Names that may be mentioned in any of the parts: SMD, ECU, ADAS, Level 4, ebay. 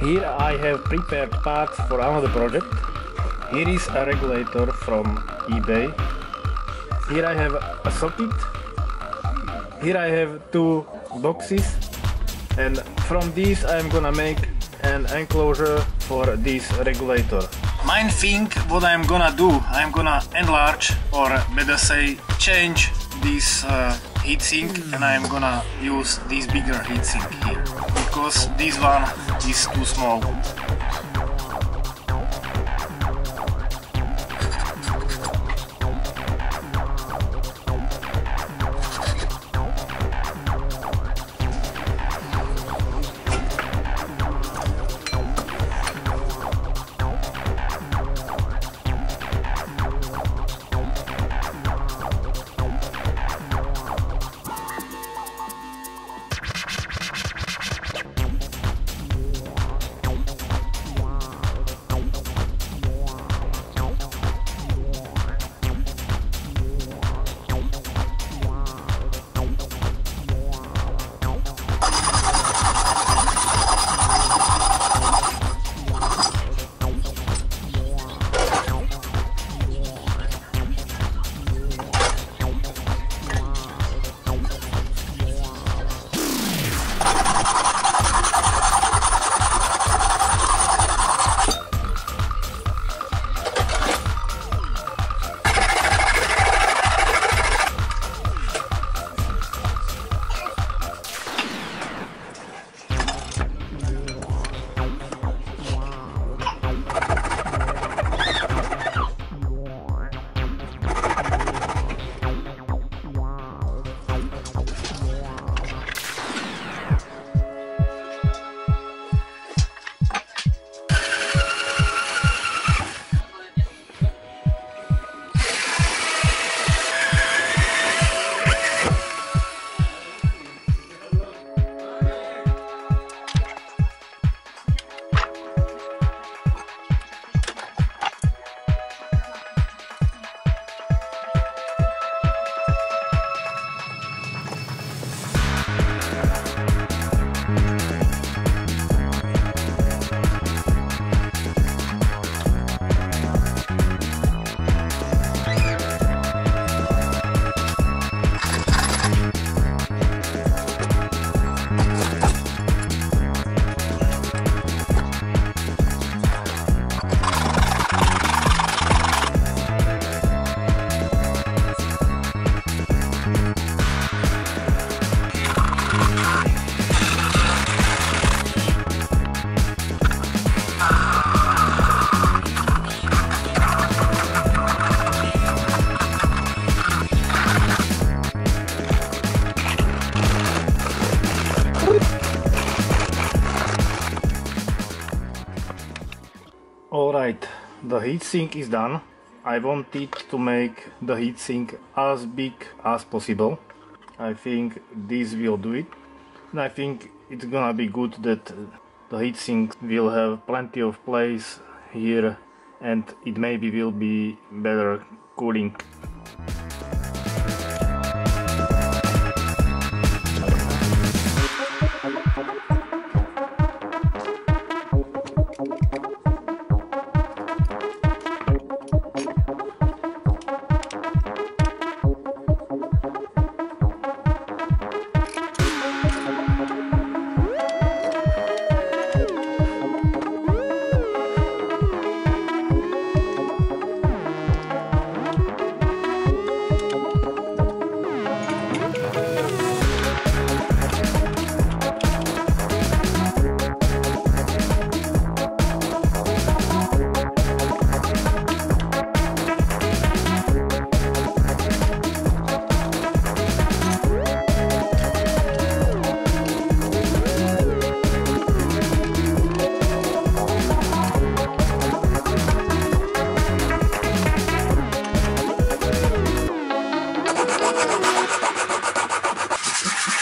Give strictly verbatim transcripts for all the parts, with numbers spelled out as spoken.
Here I have prepared parts for another project. Here is a regulator from eBay. Here I have a socket. Here I have two boxes, and from these I'm gonna make an enclosure for this regulator. Main thing what I'm gonna do, I'm gonna enlarge, or better say change, this uh, heatsink, and I'm gonna use this bigger heatsink here because this one is too small. Alright, the heatsink is done. I wanted to make the heatsink as big as possible. I think this will do it. And I think it's gonna be good that the heatsink will have plenty of place here, and it maybe will be better cooling.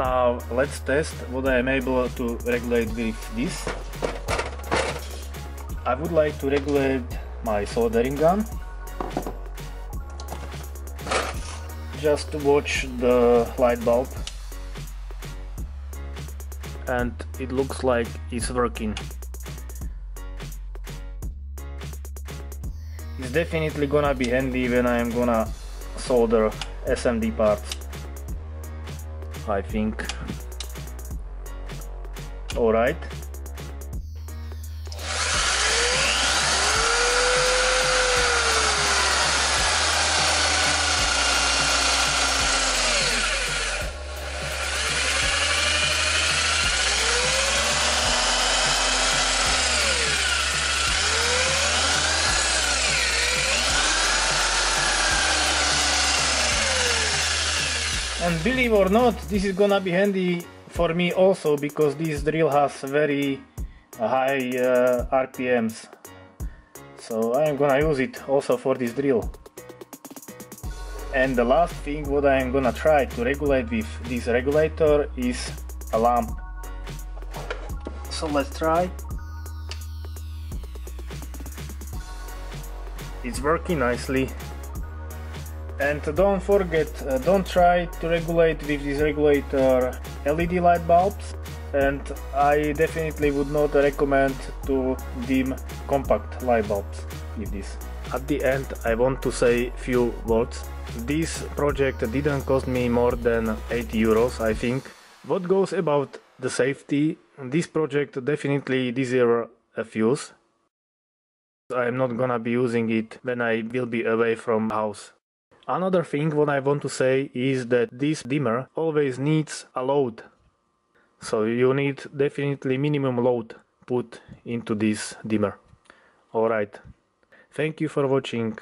now let's test what I am able to regulate with this. I would like to regulate my soldering gun, just to watch the light bulb, and it looks like it's working. It's definitely gonna be handy when I am gonna solder S M D parts, I think. Alright. And believe or not, this is gonna be handy for me also, because this drill has very high uh, R P Ms. So I am gonna use it also for this drill. And the last thing what I am gonna try to regulate with this regulator is a lamp. So let's try. It's working nicely. And don't forget, uh, don't try to regulate with this regulator L E D light bulbs, and I definitely would not recommend to dim compact light bulbs with this. At the end I want to say few words. This project didn't cost me more than eighty euros, I think. What goes about the safety, this project definitely deserves a fuse. I am not gonna be using it when I will be away from house. Another thing what I want to say is that this dimmer always needs a load. So you need definitely minimum load put into this dimmer. Alright. Thank you for watching.